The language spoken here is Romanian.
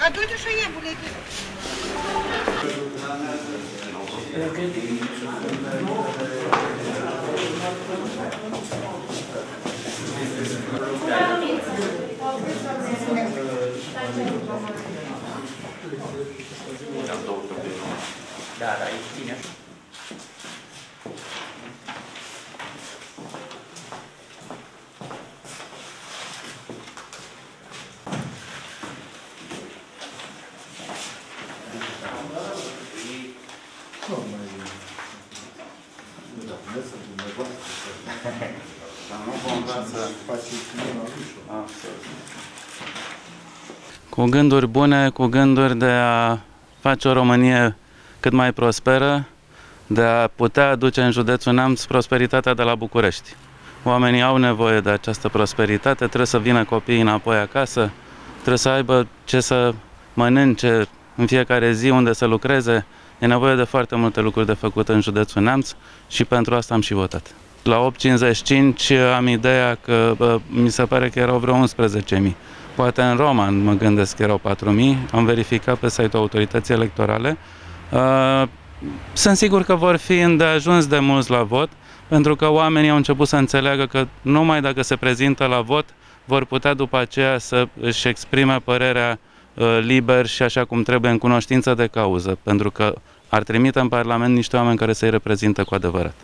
А тут еще я буду. Да, да, идти, нет? Cu gânduri bune, cu gânduri de a face o Românie cât mai prosperă, de a putea aduce în județul Neamț prosperitatea de la București. Oamenii au nevoie de această prosperitate, trebuie să vină copiii înapoi acasă, trebuie să aibă ce să mănânce în fiecare zi, unde să lucreze. E nevoie de foarte multe lucruri de făcut în județul Neamț și pentru asta am și votat. La 8,55 am ideea că mi se pare că erau vreo 11.000. Poate în Roma mă gândesc că erau 4.000. Am verificat pe site-ul autorității electorale. Sunt sigur că vor fi îndeajuns de mulți la vot, pentru că oamenii au început să înțeleagă că numai dacă se prezintă la vot vor putea după aceea să își exprime părerea liber și așa cum trebuie, în cunoștință de cauză, pentru că ar trimite în Parlament niște oameni care să-i reprezintă cu adevărat.